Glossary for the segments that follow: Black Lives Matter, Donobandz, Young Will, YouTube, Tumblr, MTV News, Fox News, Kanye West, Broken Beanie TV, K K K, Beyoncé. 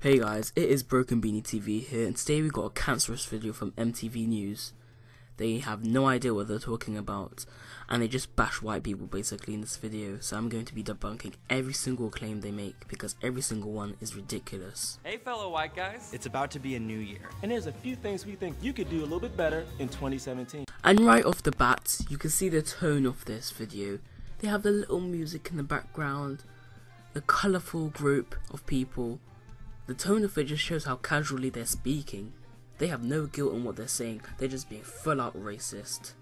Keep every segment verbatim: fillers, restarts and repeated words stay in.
Hey guys, it is Broken Beanie T V here, and today we got a cancerous video from M T V News. They have no idea what they're talking about, and they just bash white people basically in this video, so I'm going to be debunking every single claim they make, because every single one is ridiculous. Hey fellow white guys, it's about to be a new year, and there's a few things we think you could do a little bit better in twenty seventeen. And right off the bat, you can see the tone of this video. They have the little music in the background, the colourful group of people. The tone of it just shows how casually they're speaking. They have no guilt in what they're saying, they're just being full out racist.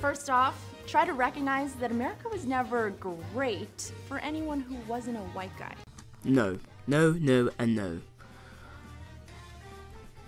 First off, try to recognize that America was never great for anyone who wasn't a white guy. No, no, no, and no.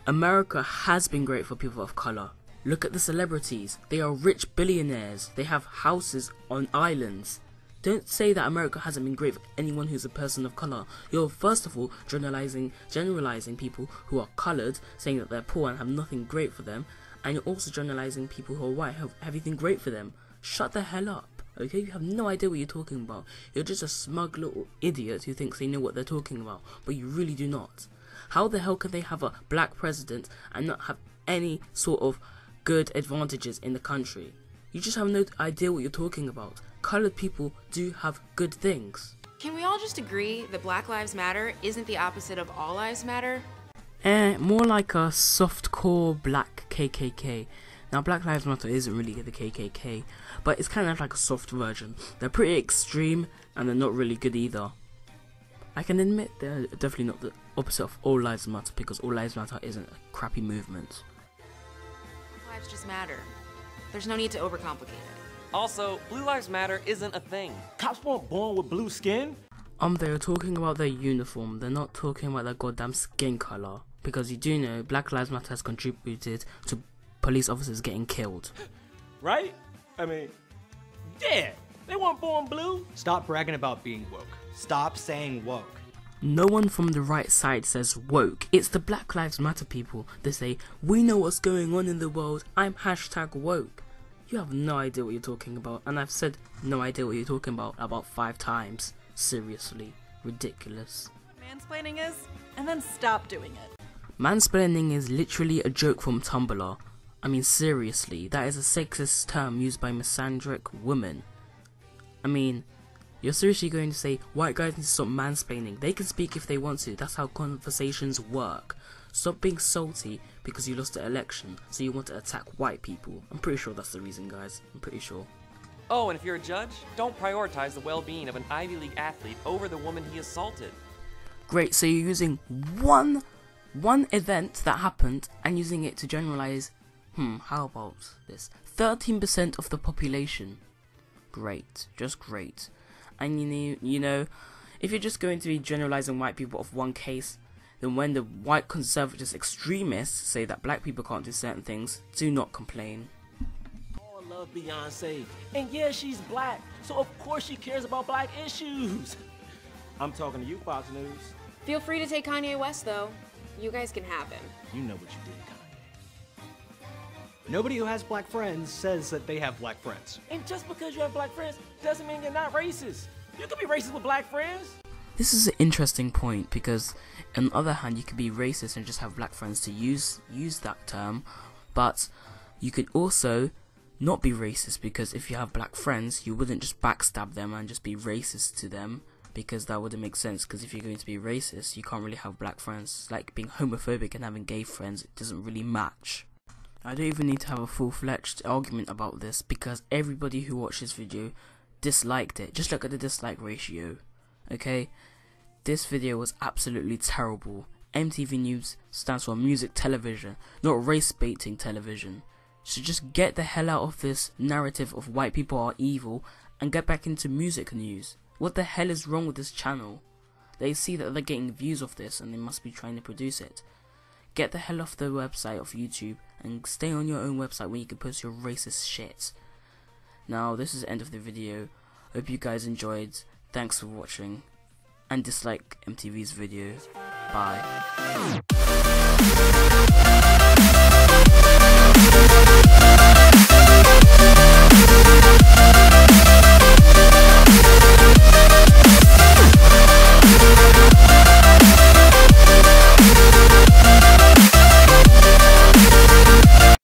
America has been great for people of colour. Look at the celebrities, they are rich billionaires, they have houses on islands. Don't say that America hasn't been great for anyone who's a person of colour. You're first of all generalising generalising people who are coloured, saying that they're poor and have nothing great for them, and you're also generalising people who are white have everything great for them. Shut the hell up, okay? You have no idea what you're talking about. You're just a smug little idiot who thinks they know what they're talking about, but you really do not. How the hell can they have a black president and not have any sort of good advantages in the country? You just have no idea what you're talking about. Coloured people do have good things. Can we all just agree that Black Lives Matter isn't the opposite of All Lives Matter? Eh, more like a softcore black K K K. Now Black Lives Matter isn't really the K K K, but it's kind of like a soft version. They're pretty extreme and they're not really good either. I can admit they're definitely not the opposite of All Lives Matter, because All Lives Matter isn't a crappy movement. Lives just matter. There's no need to overcomplicate it. Also, Blue Lives Matter isn't a thing. Cops weren't born with blue skin. Um, they're talking about their uniform. They're not talking about their goddamn skin color. Because you do know, Black Lives Matter has contributed to police officers getting killed. Right? I mean, yeah, they weren't born blue. Stop bragging about being woke. Stop saying woke. No one from the right side says woke, it's the Black Lives Matter people. They say, we know what's going on in the world, I'm hashtag woke. You have no idea what you're talking about, and I've said no idea what you're talking about about five times. Seriously, ridiculous. Mansplaining is, and then stop doing it. Mansplaining is literally a joke from Tumblr. I mean seriously, that is a sexist term used by misandric women. I mean, you're seriously going to say white guys need to stop mansplaining? They can speak if they want to, that's how conversations work. Stop being salty because you lost the election, so you want to attack white people. I'm pretty sure that's the reason, guys, I'm pretty sure. Oh, and if you're a judge, don't prioritize the well-being of an Ivy League athlete over the woman he assaulted. Great, so you're using one, one event that happened and using it to generalize, hmm, how about this? thirteen percent of the population. Great, just great. And you know, you know, if you're just going to be generalising white people of one case, then when the white conservative extremists say that black people can't do certain things, do not complain. Oh, I love Beyonce, and yeah, she's black, so of course she cares about black issues. I'm talking to you, Fox News. Feel free to take Kanye West, though. You guys can have him. You know what you did, Kanye. Nobody who has black friends says that they have black friends. And just because you have black friends doesn't mean you're not racist. You could be racist with black friends. This is an interesting point, because on the other hand you could be racist and just have black friends to use use that term, but you could also not be racist, because if you have black friends you wouldn't just backstab them and just be racist to them, because that wouldn't make sense, because if you're going to be racist you can't really have black friends. It's like being homophobic and having gay friends, it doesn't really match. I don't even need to have a full-fledged argument about this, because everybody who watched this video disliked it. Just look at the dislike ratio, okay? This video was absolutely terrible. M T V News stands for music television, not race-baiting television. So just get the hell out of this narrative of white people are evil and get back into music news. What the hell is wrong with this channel? They see that they're getting views off this and they must be trying to produce it. Get the hell off the website of YouTube and stay on your own website where you can post your racist shit. Now this is the end of the video. Hope you guys enjoyed. Thanks for watching, and dislike M T V's video. Bye.